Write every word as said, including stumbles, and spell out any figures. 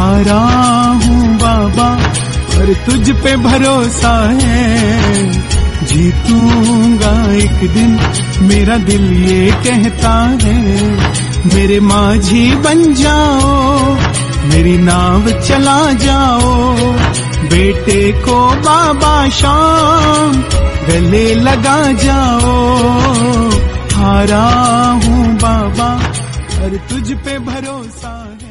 सहारा हूँ बाबा, और तुझ पे भरोसा है, जीतूंगा एक दिन, मेरा दिल ये कहता है। मेरे माझी बन जाओ, मेरी नाव चला जाओ, बेटे को बाबा शाम गले लगा जाओ। हारा हूँ बाबा, और तुझ पे भरोसा है।